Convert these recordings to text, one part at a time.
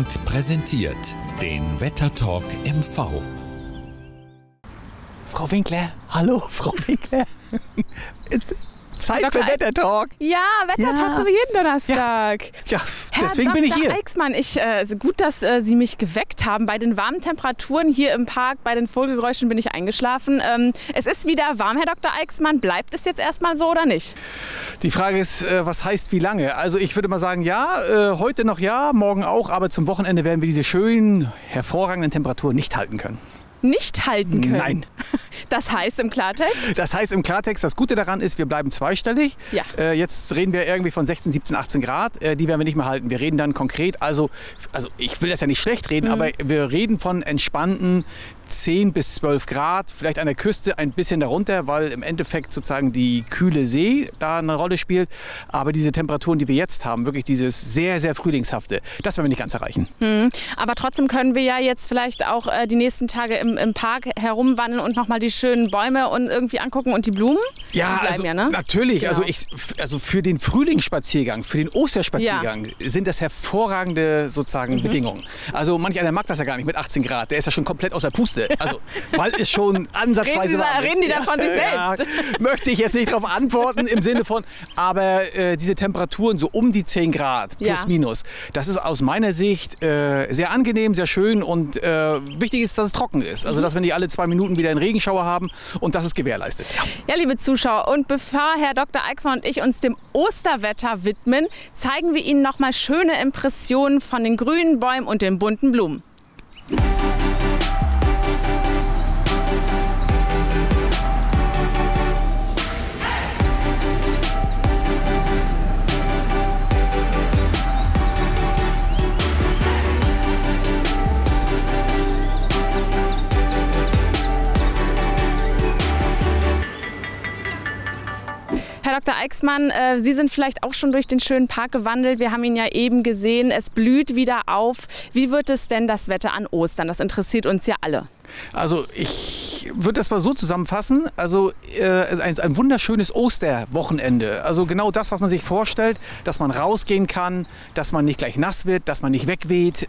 Biopark präsentiert den Wettertalk MV. Frau Winkler, hallo Frau Winkler. Zeit für Wettertalk. Ja, Wettertalk so jeden Donnerstag. Ja, deswegen bin ich hier. Herr Eixmann, gut, dass Sie mich geweckt haben. Bei den warmen Temperaturen hier im Park, bei den Vogelgeräuschen bin ich eingeschlafen. Es ist wieder warm, Herr Dr. Eixmann. Bleibt es jetzt erstmal so oder nicht? Die Frage ist, was heißt wie lange? Also ich würde mal sagen, ja, heute noch ja, morgen auch. Aber zum Wochenende werden wir diese schönen, hervorragenden Temperaturen nicht halten können. Nicht halten können? Nein. Das heißt im Klartext? Das heißt im Klartext, das Gute daran ist, wir bleiben zweistellig. Ja. Jetzt reden wir irgendwie von 16, 17, 18 Grad. Die werden wir nicht mehr halten. Wir reden dann konkret, also ich will das ja nicht schlecht reden, aber wir reden von entspannten 10 bis 12 Grad, vielleicht an der Küste ein bisschen darunter, weil im Endeffekt sozusagen die kühle See da eine Rolle spielt. Aber diese Temperaturen, die wir jetzt haben, wirklich dieses sehr, sehr Frühlingshafte, das werden wir nicht ganz erreichen. Mhm. Aber trotzdem können wir ja jetzt vielleicht auch die nächsten Tage im Park herumwandeln und nochmal die schönen Bäume und irgendwie angucken und die Blumen. Ja, die also, ne? Natürlich. Genau. Also für den Frühlingsspaziergang, für den Osterspaziergang sind das hervorragende sozusagen Bedingungen. Also manch einer mag das ja gar nicht mit 18 Grad, der ist ja schon komplett außer Puste. Also, weil es schon ansatzweise warm ist. Reden die da von sich selbst? Ja, möchte ich jetzt nicht darauf antworten im Sinne von, aber diese Temperaturen so um die 10 Grad, plus minus, das ist aus meiner Sicht sehr angenehm, sehr schön und wichtig ist, dass es trocken ist. Also, dass wir nicht alle 2 Minuten wieder einen Regenschauer haben und das ist gewährleistet. Ja, liebe Zuschauer, und bevor Herr Dr. Eixmann und ich uns dem Osterwetter widmen, zeigen wir Ihnen nochmal schöne Impressionen von den grünen Bäumen und den bunten Blumen. Herr Dr. Eixmann, Sie sind vielleicht auch schon durch den schönen Park gewandelt. Wir haben ihn ja eben gesehen, es blüht wieder auf. Wie wird es denn das Wetter an Ostern? Das interessiert uns ja alle. Also ich würde das mal so zusammenfassen, also ein wunderschönes Osterwochenende. Also genau das, was man sich vorstellt, dass man rausgehen kann, dass man nicht gleich nass wird, dass man nicht wegweht,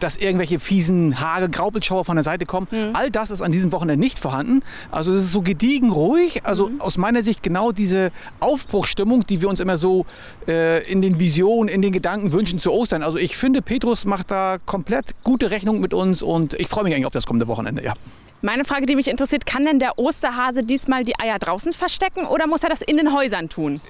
dass irgendwelche fiesen Hagel, Graupelschauer von der Seite kommen. All das ist an diesem Wochenende nicht vorhanden. Also es ist so gediegen, ruhig. Also aus meiner Sicht genau diese Aufbruchstimmung, die wir uns immer so in den Visionen, in den Gedanken wünschen zu Ostern. Also ich finde, Petrus macht da komplett gute Rechnung mit uns und ich freue mich eigentlich auf das kommende Wochenende. Ja. Meine Frage, die mich interessiert, kann denn der Osterhase diesmal die Eier draußen verstecken oder muss er das in den Häusern tun?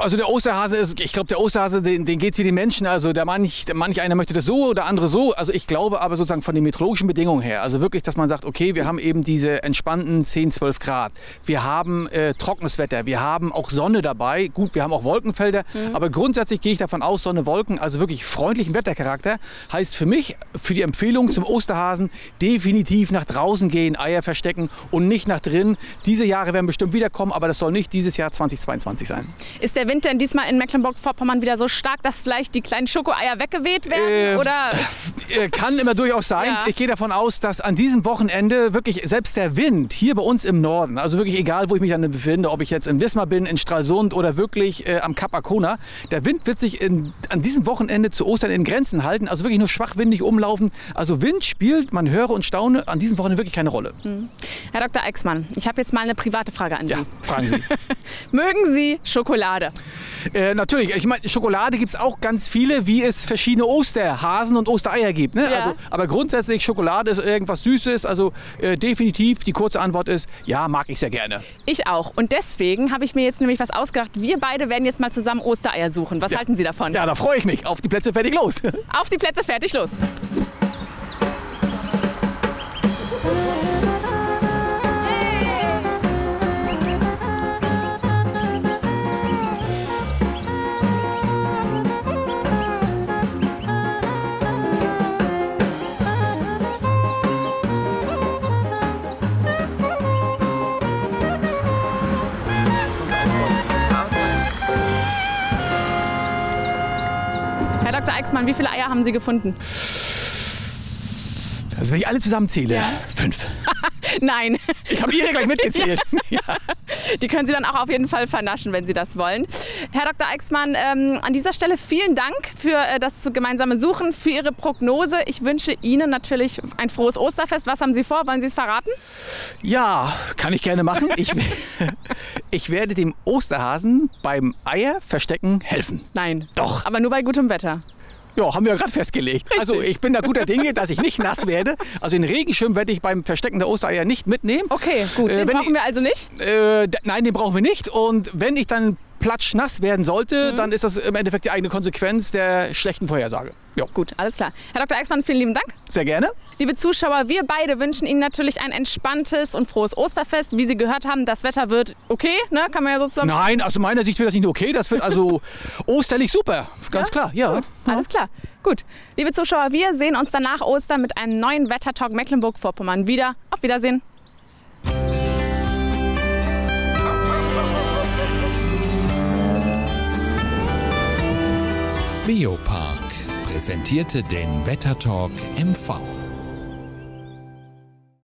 Also der Osterhase ist, ich glaube, der Osterhase, den geht es wie den Menschen. Also manch einer möchte das so oder andere so. Also ich glaube aber sozusagen von den meteorologischen Bedingungen her, also wirklich, dass man sagt, okay, wir haben eben diese entspannten 10, 12 Grad. Wir haben trockenes Wetter, wir haben auch Sonne dabei. Gut, wir haben auch Wolkenfelder, aber grundsätzlich gehe ich davon aus, Sonne, Wolken, also wirklich freundlichen Wettercharakter. Heißt für mich, für die Empfehlung zum Osterhasen, definitiv nach draußen gehen. Eier verstecken und nicht nach drin. Diese Jahre werden bestimmt wiederkommen, aber das soll nicht dieses Jahr 2022 sein. Ist der Wind denn diesmal in Mecklenburg-Vorpommern wieder so stark, dass vielleicht die kleinen Schokoeier weggeweht werden? Oder? Kann immer durchaus sein. Ja. Ich gehe davon aus, dass an diesem Wochenende wirklich selbst der Wind hier bei uns im Norden, also wirklich egal, wo ich mich dann befinde, ob ich jetzt in Wismar bin, in Stralsund oder wirklich am Kap Arkona, der Wind wird sich an diesem Wochenende zu Ostern in Grenzen halten, also wirklich nur schwachwindig umlaufen. Also Wind spielt, man höre und staune, an diesem Wochenende wirklich keine Rolle. Herr Dr. Eixmann, ich habe jetzt mal eine private Frage an Sie. Ja, fragen Sie. Mögen Sie Schokolade? Natürlich. Ich meine, Schokolade gibt es auch ganz viele, wie es verschiedene Osterhasen und Ostereier gibt. Ne? Ja. Also, aber grundsätzlich, Schokolade ist irgendwas Süßes. Also definitiv, die kurze Antwort ist, ja, mag ich sehr gerne. Ich auch. Und deswegen habe ich mir jetzt nämlich was ausgedacht. Wir beide werden jetzt mal zusammen Ostereier suchen. Was halten Sie davon? Ja, da freue ich mich. Auf die Plätze, fertig, los. Auf die Plätze, fertig, los. Herr Dr. Eixmann, wie viele Eier haben Sie gefunden? Also wenn ich alle zusammenzähle, 5. Nein, Ich habe Ihre gleich mitgezählt. Ja. Ja. Die können Sie dann auch auf jeden Fall vernaschen, wenn Sie das wollen. Herr Dr. Eixmann, an dieser Stelle vielen Dank für das gemeinsame Suchen, für Ihre Prognose. Ich wünsche Ihnen natürlich ein frohes Osterfest. Was haben Sie vor? Wollen Sie es verraten? Ja, kann ich gerne machen. Ich werde dem Osterhasen beim Eierverstecken helfen. Nein. Doch. Aber nur bei gutem Wetter. Ja, haben wir ja gerade festgelegt. Richtig. Also ich bin da guter Dinge, dass ich nicht nass werde. Also den Regenschirm werde ich beim Verstecken der Ostereier nicht mitnehmen. Okay, gut. Den brauchen wir also nicht? Nein, den brauchen wir nicht. Und wenn ich dann platschnass werden sollte, dann ist das im Endeffekt die eigene Konsequenz der schlechten Vorhersage. Jo. Gut, alles klar. Herr Dr. Eixmann, vielen lieben Dank. Sehr gerne. Liebe Zuschauer, wir beide wünschen Ihnen natürlich ein entspanntes und frohes Osterfest. Wie Sie gehört haben, das Wetter wird okay, ne? Kann man ja sozusagen... Nein, aus meiner Sicht wird das nicht nur okay, das wird also osterlich super, ganz klar. Ja. Alles klar. Gut, liebe Zuschauer, wir sehen uns dann nach Ostern mit einem neuen Wettertalk Mecklenburg-Vorpommern wieder. Auf Wiedersehen. Biopark präsentierte den Wettertalk MV.